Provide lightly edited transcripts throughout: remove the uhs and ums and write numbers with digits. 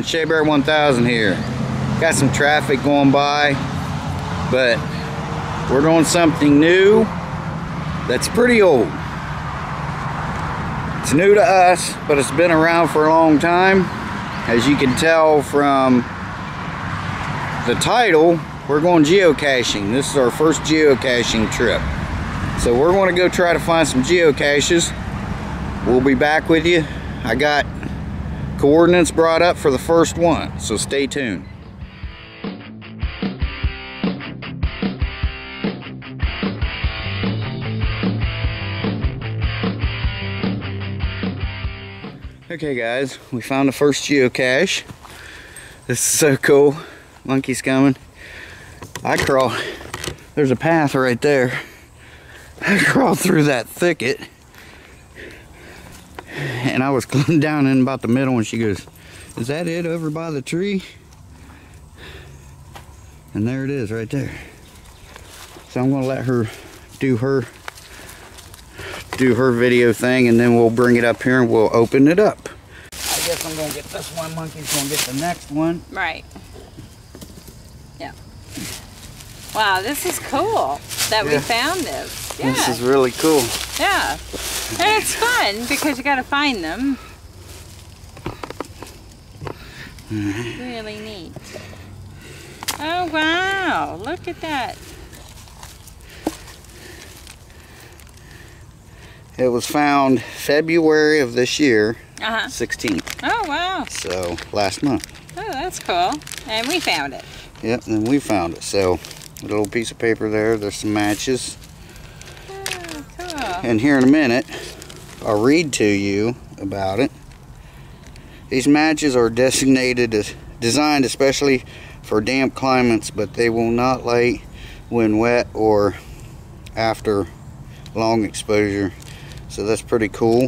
on Shea Bear 1000 here. Got some traffic going by, but we're doing something new that's pretty old. It's new to us, but it's been around for a long time. As you can tell from the title, we're going geocaching. This is our first geocaching trip. So we're going to go try to find some geocaches. We'll be back with you. I got coordinates brought up for the first one, so stay tuned. Okay guys, we found the first geocache. This is so cool. Monkey's coming. I crawled. There's a path right there. I crawled through that thicket and I was down in about the middle and she goes, "Is that it over by the tree?" And there it is right there. So I'm gonna let her do her video thing, and then we'll bring it up here and we'll open it up. I guess I'm gonna get this one, Monkey's gonna get the next one. Right. Yeah. Wow, this is cool that we found this. Yeah. This is really cool. Yeah. And it's fun because you gotta find them. Really neat. Oh wow, look at that. It was found February of this year, 16th. Oh, wow. So, last month. Oh, that's cool. And we found it. Yep, and we found it. So, a little piece of paper there. There's some matches. Oh, cool. And here in a minute, I'll read to you about it. These matches are designed especially for damp climates, but they will not light when wet or after long exposure. So that's pretty cool.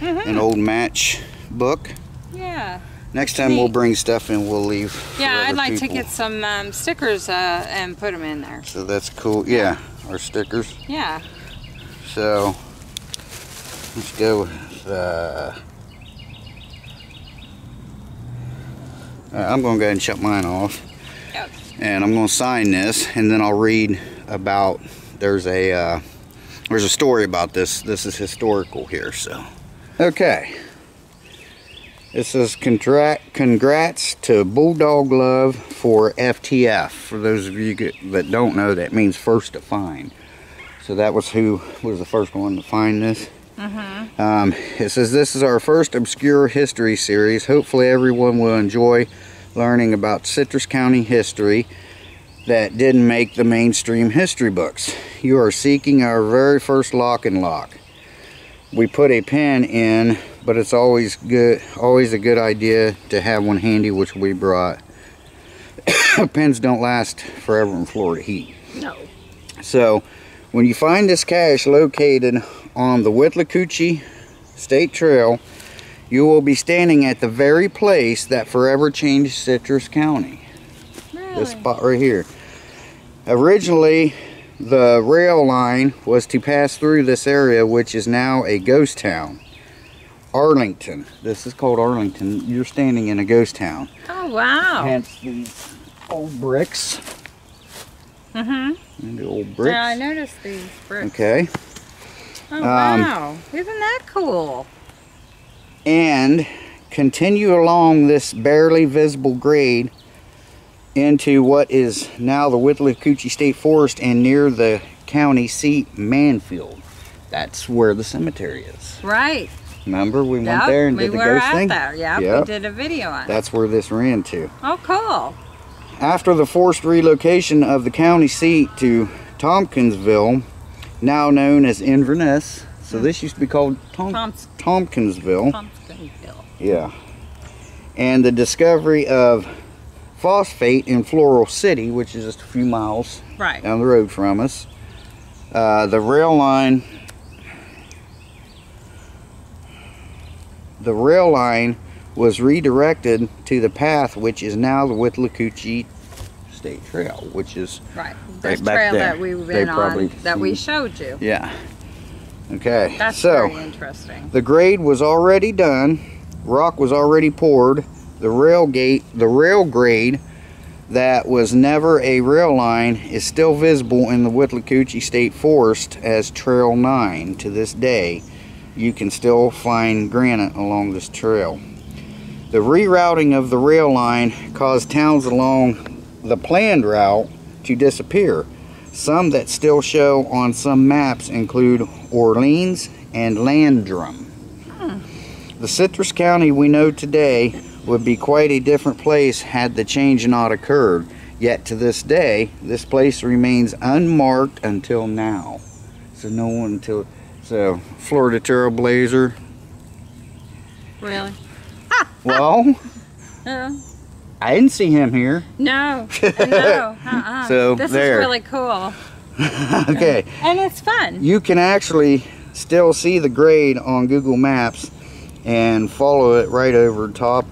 Mm-hmm. An old match book. Yeah. Next time we'll bring stuff and we'll leave. Yeah, I'd like to get some stickers and put them in there. So that's cool. Yeah, our stickers. Yeah. So let's go with. I'm going to go ahead and shut mine off. Yep. And I'm going to sign this, and then I'll read about. There's a story about this. This is historical here, so. Okay. This is congrats to Bulldog Love for FTF. For those of you that don't know, that means first to find. So that was who was the first one to find this. Mm-hmm. It says, this is our first obscure history series. Hopefully everyone will enjoy learning about Citrus County history that didn't make the mainstream history books. You are seeking our very first lock and lock. We put a pen in, but it's always a good idea to have one handy, which we brought. Pens don't last forever in Florida heat. No. So, when you find this cache located on the Withlacoochee State Trail, you will be standing at the very place that forever changed Citrus County. This spot right here. Originally, the rail line was to pass through this area, which is now a ghost town. Arlington. This is called Arlington. You're standing in a ghost town. Oh, wow. Hence these old bricks. Mm-hmm. And the old bricks. Yeah, I noticed these bricks. Okay. Oh, wow. Isn't that cool? And continue along this barely visible grade into what is now the Withlacoochee State Forest and near the county seat, Manfield. That's where the cemetery is. Right. Remember we went there and did the ghost thing? Yeah, we did a video on it. That's where this ran to. Oh, cool. After the forced relocation of the county seat to Tompkinsville, now known as Inverness, so this used to be called Tompkinsville. Tompkinsville. Yeah. And the discovery of phosphate in Floral City, which is just a few miles down the road from us. The rail line was redirected to the path, which is now the Withlacoochee State Trail, which is right back there. The trail that we've been on that we showed you. Yeah. Okay. That's very interesting. The grade was already done. Rock was already poured. The rail grade that was never a rail line is still visible in the Withlacoochee State Forest as Trail 9 to this day. You can still find granite along this trail. The rerouting of the rail line caused towns along the planned route to disappear. Some that still show on some maps include Orleans and Landrum. The Citrus County we know today would be quite a different place had the change not occurred. Yet to this day, this place remains unmarked until now. So no one until, so Florida Trailblazer. Really? Well, I didn't see him here. No, no. So this there. Is really cool. Okay. And it's fun. You can actually still see the grade on Google Maps and follow it right over top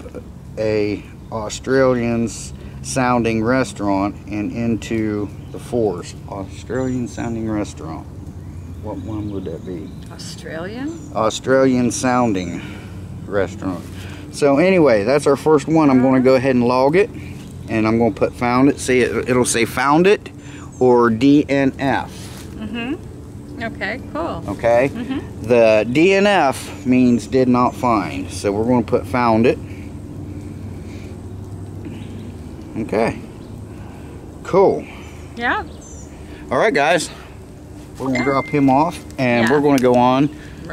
a Australian sounding restaurant and into the forest. Australian sounding restaurant. What one would that be? Australian? Australian sounding restaurant. So anyway, that's our first one. I'm going to go ahead and log it, and I'm going to put found it. See, it'll say found it or DNF. Okay, cool. Okay. The DNF means did not find. So we're going to put found it. Okay. Cool. Yeah. All right, guys. We're going to drop him off, and we're going to go on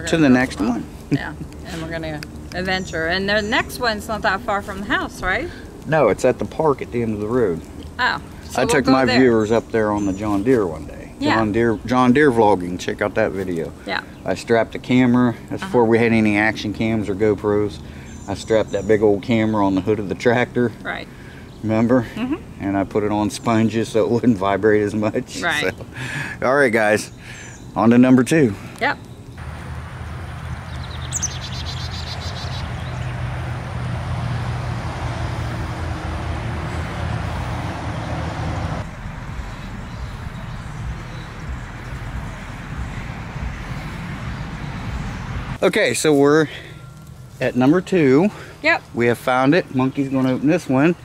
to the next one. Yeah, and we're going to adventure. And the next one's not that far from the house, right? No, it's at the park at the end of the road. Oh. So I took my viewers up there on the John Deere one day. John Deere vlogging. Check out that video. Yeah. I strapped a camera. That's before we had any action cams or GoPros. I strapped that big old camera on the hood of the tractor. Right. Remember? And I put it on sponges so it wouldn't vibrate as much. Right. So, all right, guys. On to number 2. Yep. Okay, so we're at number 2. Yep. We have found it. Monkey's going to open this one.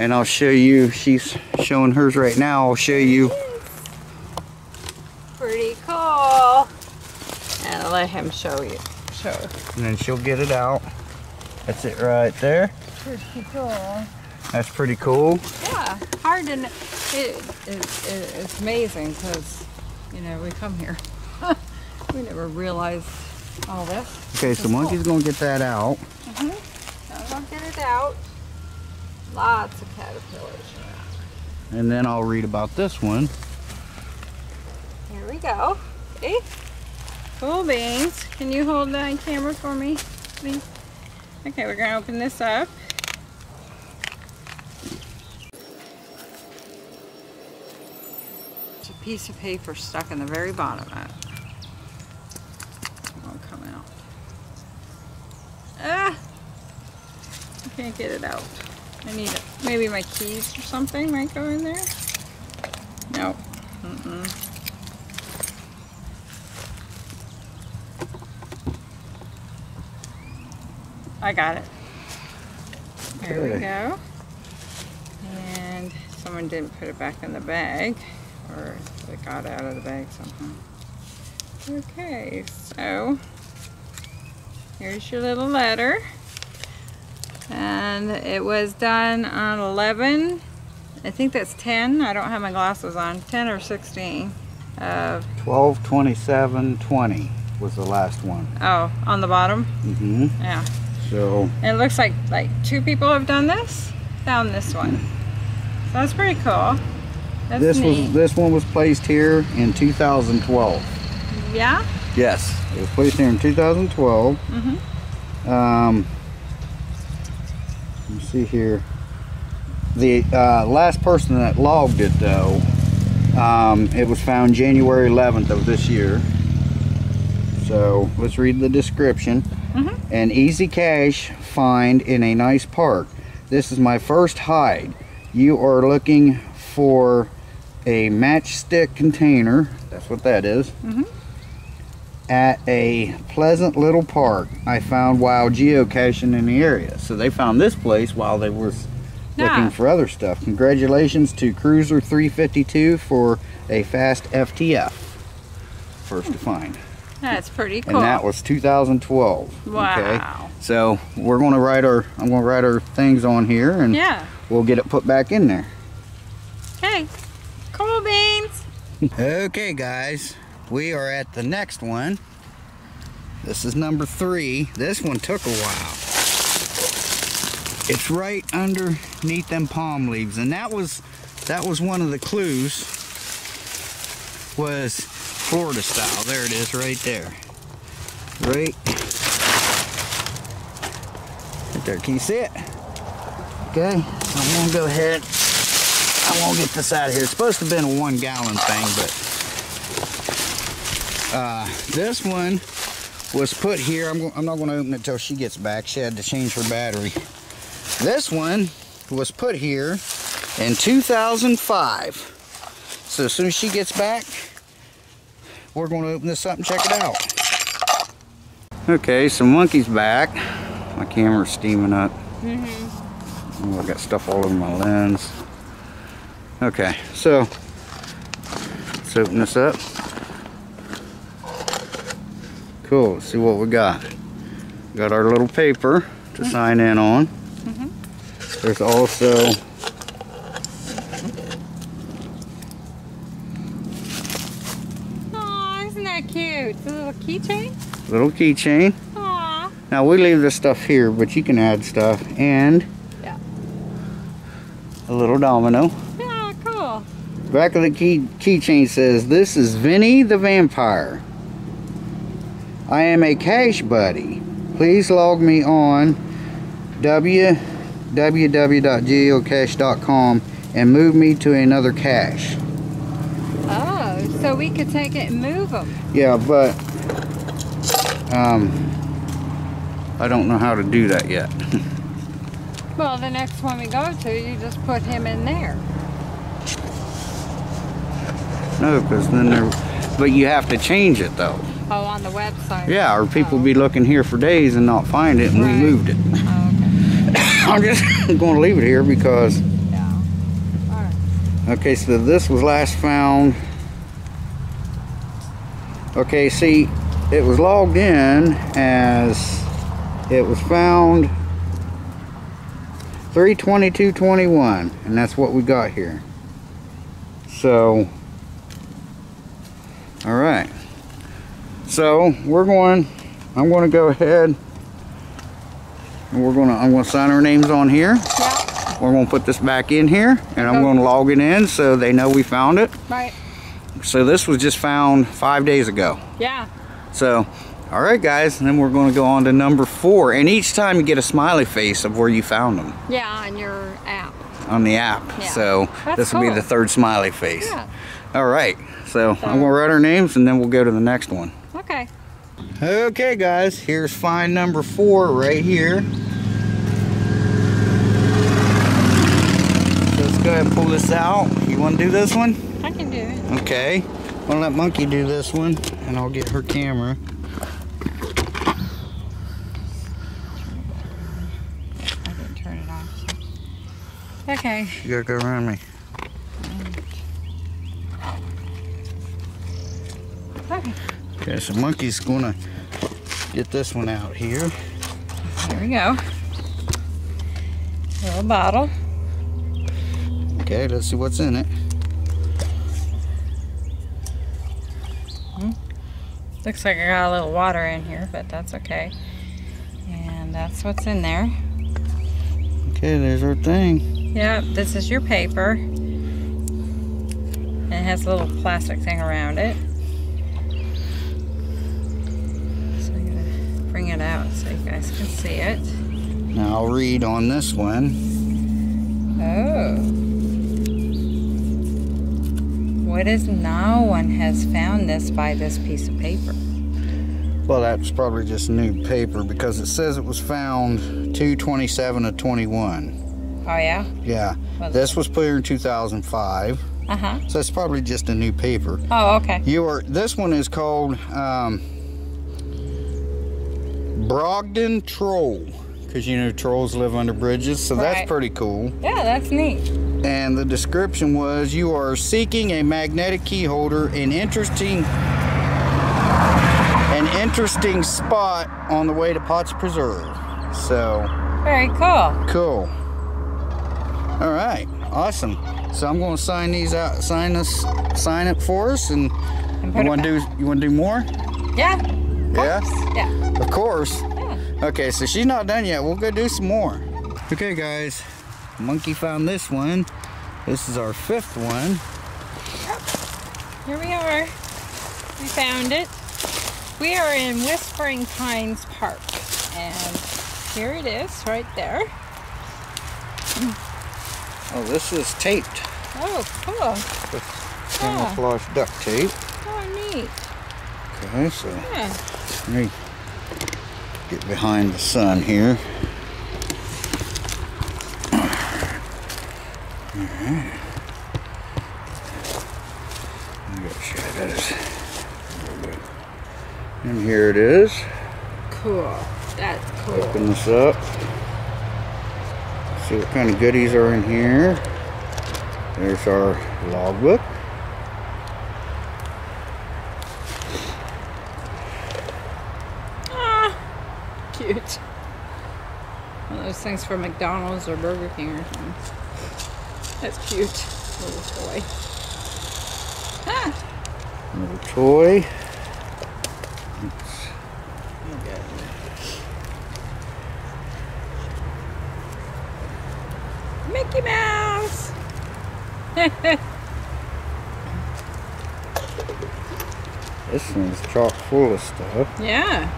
And I'll show you. She's showing hers right now. I'll show you. Pretty cool. And I'll let him show you. Show her. And then she'll get it out. That's it right there. Pretty cool. That's pretty cool. Yeah. Hard to know. It's amazing because, you know, we come here. We never realized all this. Okay, so Monkey's going to get that out. I'm going to get it out. Lots of caterpillars. And then I'll read about this one. Here we go. See? Cool beans. Can you hold the camera for me, please? Okay, we're going to open this up. It's a piece of paper stuck in the very bottom of it. Can't get it out. I need it. Maybe my keys or something might go in there. No. I got it. There we go. And someone didn't put it back in the bag, or it got out of the bag somehow. Okay, so here's your little letter. And it was done on 11, I think that's 10, I don't have my glasses on, 10 or 16 of 12/27/20 was the last one. Oh, on the bottom? Yeah. So. And it looks like 2 people have done this, found this one. So that's pretty cool. That's neat. This one was placed here in 2012. Yeah? Yes, it was placed here in 2012. Let me see here. The last person that logged it, though, it was found January 11th of this year. So let's read the description. An easy cache find in a nice park. This is my first hide. You are looking for a matchstick container. That's what that is. at a pleasant little park I found while geocaching in the area. So they found this place while they were looking for other stuff. Congratulations to Cruiser 352 for a fast FTF. First to find. That's pretty cool. And that was 2012. Wow. Okay? So we're gonna write our, I'm gonna write our things on here and we'll get it put back in there. Okay. Cool beans. Okay guys, we are at the next one. This is number 3. This one took a while. It's right underneath them palm leaves, and that was one of the clues, was Florida style. There it is right there. Right there. Can you see it? Okay, I'm gonna go ahead. I won't get this out of here. It's supposed to have been a 1 gallon thing, but this one was put here. I'm not gonna open it until she gets back. She had to change her battery. This one was put here in 2005. So as soon as she gets back, we're gonna open this up and check it out. Okay, so Monkey's back. My camera's steaming up. Oh, I got stuff all over my lens. Okay, so let's open this up. Cool, let's see what we got. We got our little paper to sign in on. There's also Aww, isn't that cute? It's a little keychain? Little keychain. Aww. Now we leave this stuff here, but you can add stuff. And a little domino. Yeah, cool. Back of the keychain says, "This is Vinny the Vampire. I am a cache buddy. Please log me on www.geocache.com and move me to another cache." Oh, so we could take it and move them. Yeah, but I don't know how to do that yet. Well, the next one we go to, you just put him in there. No, because then but you have to change it though. Oh, on the website. Yeah, or people be looking here for days and not find it, and we moved it. I'm just going to leave it here because... Yeah. All right. Okay, so this was last found. Okay, see, it was logged in as it was found 3/22/21, and that's what we got here. So, all right. So we're going. I'm going to go ahead. And I'm gonna sign our names on here. Yeah. We're gonna put this back in here, and I'm gonna log it in so they know we found it. Right. So this was just found 5 days ago. Yeah. So, all right, guys, and then we're gonna go on to number 4. And each time you get a smiley face of where you found them. Yeah, on your app. On the app. Yeah. So this will be the 3rd smiley face. Yeah. All right. So I'm gonna write our names, and then we'll go to the next one. Okay. Okay guys, here's find number 4 right here. So let's go ahead and pull this out. You want to do this one? I can do it. Okay. I'm going to let Monkey do this one, and I'll get her camera. I didn't turn it off. Okay. You got to go around me. Okay. Okay, so Monkey's gonna get this one out here. There we go. Little bottle. Okay, let's see what's in it. Looks like I got a little water in here, but that's okay. And that's what's in there. Okay, there's our thing. Yep, this is your paper. And it has a little plastic thing around it. Bring it out so you guys can see it. Now I'll read on this one. Oh. What is "no one has found this by this piece of paper"? Well, that's probably just new paper because it says it was found 2/27/21. Oh, yeah? Yeah. Well, this was put here in 2005. So it's probably just a new paper. Oh, okay. This one is called Brogdon Troll, because you know trolls live under bridges, so right. That's pretty cool. Yeah, that's neat. And the description was, you are seeking a magnetic key holder, an interesting spot on the way to Potts Preserve. So very cool. Cool. All right, awesome. So I'm going to sign these out. Sign it for us, and you want to do more? Yeah. Yeah. Yeah. Of course. Yeah. Okay, so she's not done yet. We'll go do some more. Okay, guys. Monkey found this one. This is our fifth one. Oh, here we are. We found it. We are in Whispering Pines Park, and here it is, right there. Oh, this is taped. Oh, cool. With camouflage duct tape. Oh, neat. Okay, so let me get behind the sun here. All right. I gotta show you this. And here it is. Cool. That's cool. Open this up. See what kind of goodies are in here. There's our logbook. Ah, cute. One of those things for McDonald's or Burger King or something. That's cute. Little toy. Ah. Little toy. Mickey Mouse! This one's chock full of stuff. Yeah.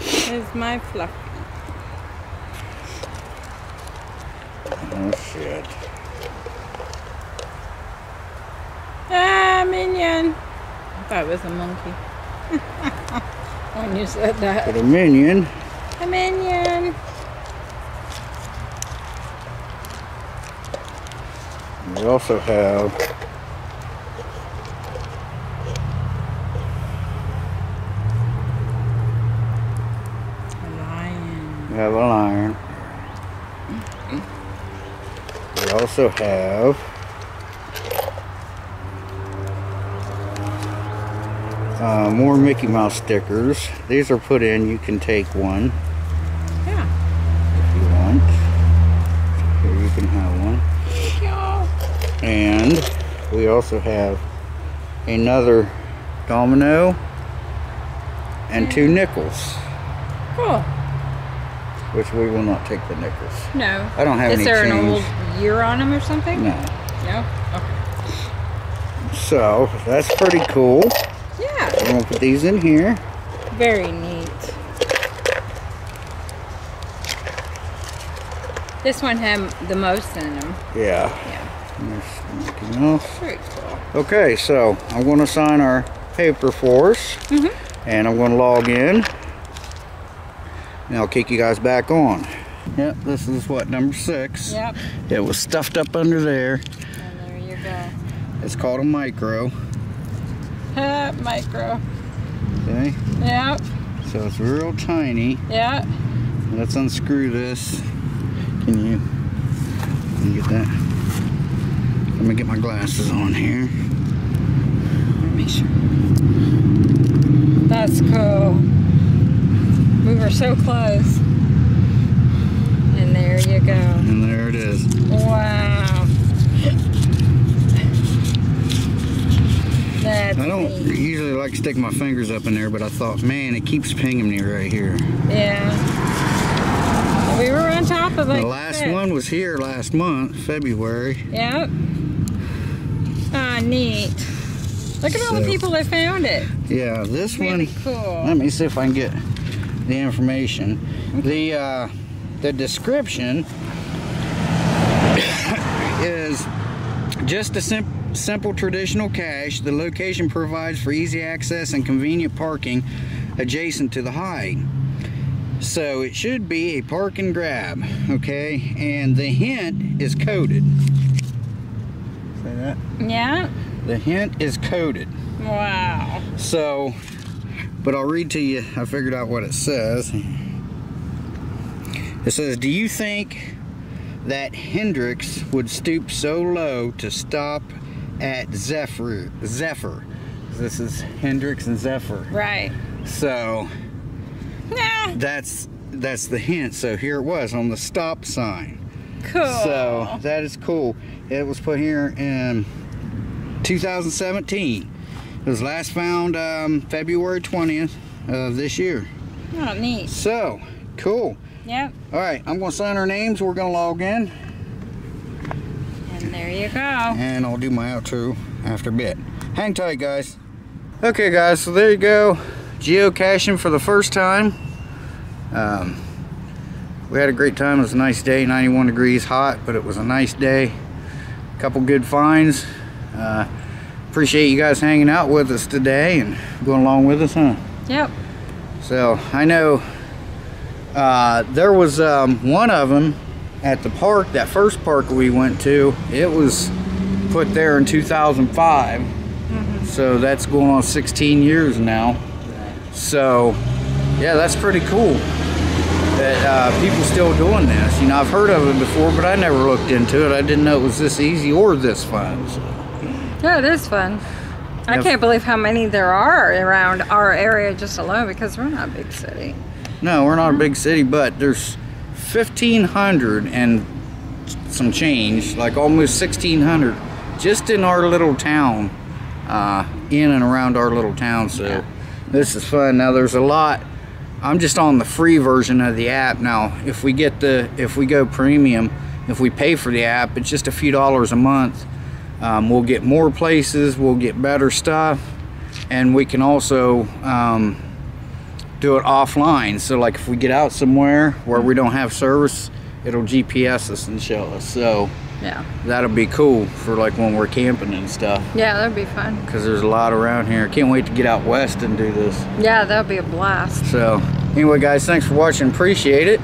Here's my Fluffy. Oh, shit. Ah, Minion! I thought it was a monkey. When you said that. But a Minion. A Minion. We also have a lion. We have a lion. Mm-hmm. We also have more Mickey Mouse stickers. These are put in. You can take one. You can have one. Thank y'all. And we also have another domino and two nickels. Cool. Which we will not take the nickels. No. I don't have any change. Is there an old year on them or something? No. No? Okay. So, that's pretty cool. Yeah. We're going to put these in here. Very neat. This one had the most in them. Yeah. Yeah. Very cool. Okay, so I'm going to sign our paper for us, and I'm going to log in, and I'll kick you guys back on. Yep, this is what, number 6. Yep. It was stuffed up under there. And there you go. It's called a micro. Micro. Okay. Yep. So it's real tiny. Yeah. Let's unscrew this. Can you get that? Let me get my glasses on here. Make sure. That's cool. We were so close. And there you go. And there it is. Wow. That's I don't neat. Usually like to stick my fingers up in there, but I thought, man, it keeps pinging me right here. Yeah. We were on top of like the last one was here last month, February. Yep. Ah, neat. Look at all the people that found it. Yeah, this one. Cool. Let me see if I can get the information. Okay. The description is just a simple traditional cache. The location provides for easy access and convenient parking adjacent to the hide. So it should be a park and grab, okay? And the hint is coded. See that? Yeah. The hint is coded. Wow. So, but I'll read to you, I figured out what it says. It says, do you think that Hendrix would stoop so low to stop at Zephyr? Zephyr. This is Hendrix and Zephyr. Right. So, nah. That's the hint. So here it was on the stop sign. Cool. So that is cool. It was put here in 2017. It was last found February 20th of this year. Oh, neat. So, cool. Yep. All right, I'm going to sign our names. We're going to log in. And there you go. And I'll do my outro after a bit. Hang tight, guys. Okay, guys, so there you go. Geocaching for the first time. We had a great time. It was a nice day, 91 degrees hot, but it was a nice day. A couple good finds. Appreciate you guys hanging out with us today and going along with us, huh? Yep. So I know there was one of them at the park, that first park we went to. It was put there in 2005. Mm-hmm. So that's going on 16 years now. So yeah, that's pretty cool that people still doing this. You know, I've heard of it before, but I never looked into it. I didn't know it was this easy or this fun. So. Yeah, it is fun. I can't believe how many there are around our area just alone, because we're not a big city. No, we're not a big city, but there's 1,500 and some change, like almost 1,600 just in our little town, in and around our little town. So yeah. This is fun. Now there's a lot. I'm just on the free version of the app now. If we get the, if we go premium, if we pay for the app, it's just a few dollars a month. We'll get more places, we'll get better stuff, and we can also do it offline. So like if we get out somewhere where we don't have service, it'll GPS us and show us. So yeah, that'll be cool for like when we're camping and stuff. Yeah, that'd be fun, because there's a lot around here. Can't wait to get out west and do this. Yeah, that'll be a blast. So anyway, guys, thanks for watching, appreciate it.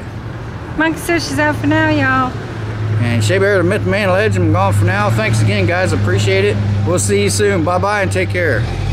Monkey Sush is out for now, y'all. And Shea Bear, the myth, man, legend, I'm gone for now. Thanks again, guys. Appreciate it. We'll see you soon. Bye-bye and take care.